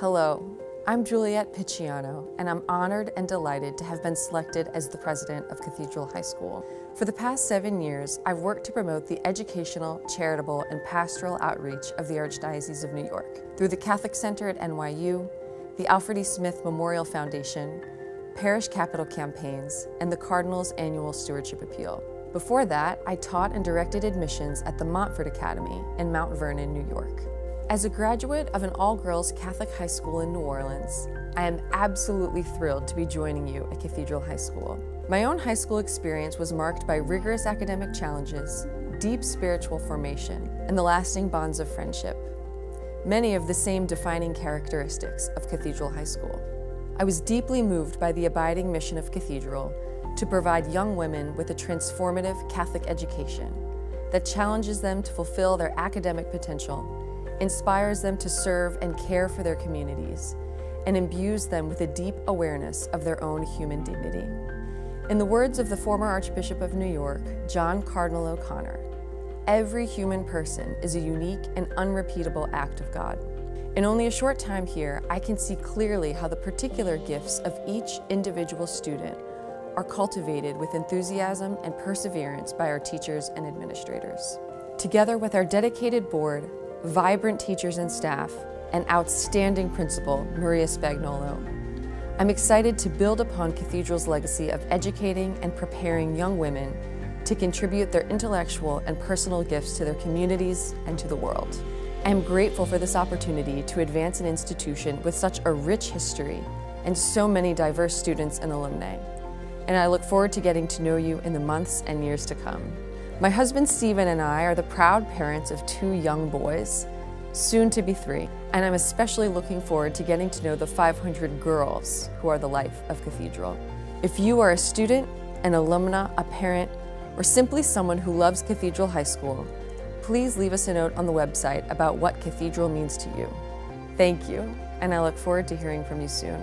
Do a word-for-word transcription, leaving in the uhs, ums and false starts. Hello, I'm Juliette Picciano, and I'm honored and delighted to have been selected as the president of Cathedral High School. For the past seven years, I've worked to promote the educational, charitable, and pastoral outreach of the Archdiocese of New York through the Catholic Center at N Y U, the Alfred E. Smith Memorial Foundation, Parish Capital Campaigns, and the Cardinals' Annual Stewardship Appeal. Before that, I taught and directed admissions at the Montfort Academy in Mount Vernon, New York. As a graduate of an all-girls Catholic high school in New Orleans, I am absolutely thrilled to be joining you at Cathedral High School. My own high school experience was marked by rigorous academic challenges, deep spiritual formation, and the lasting bonds of friendship, many of the same defining characteristics of Cathedral High School. I was deeply moved by the abiding mission of Cathedral to provide young women with a transformative Catholic education that challenges them to fulfill their academic potential, inspires them to serve and care for their communities, and imbues them with a deep awareness of their own human dignity. In the words of the former Archbishop of New York, John Cardinal O'Connor, every human person is a unique and unrepeatable act of God. In only a short time here, I can see clearly how the particular gifts of each individual student are cultivated with enthusiasm and perseverance by our teachers and administrators. Together with our dedicated board, vibrant teachers and staff, and outstanding principal, Maria Spagnuolo, I'm excited to build upon Cathedral's legacy of educating and preparing young women to contribute their intellectual and personal gifts to their communities and to the world. I am grateful for this opportunity to advance an institution with such a rich history and so many diverse students and alumni, and I look forward to getting to know you in the months and years to come. My husband Steven and I are the proud parents of two young boys, soon to be three, and I'm especially looking forward to getting to know the five hundred girls who are the life of Cathedral. If you are a student, an alumna, a parent, or simply someone who loves Cathedral High School, please leave us a note on the website about what Cathedral means to you. Thank you, and I look forward to hearing from you soon.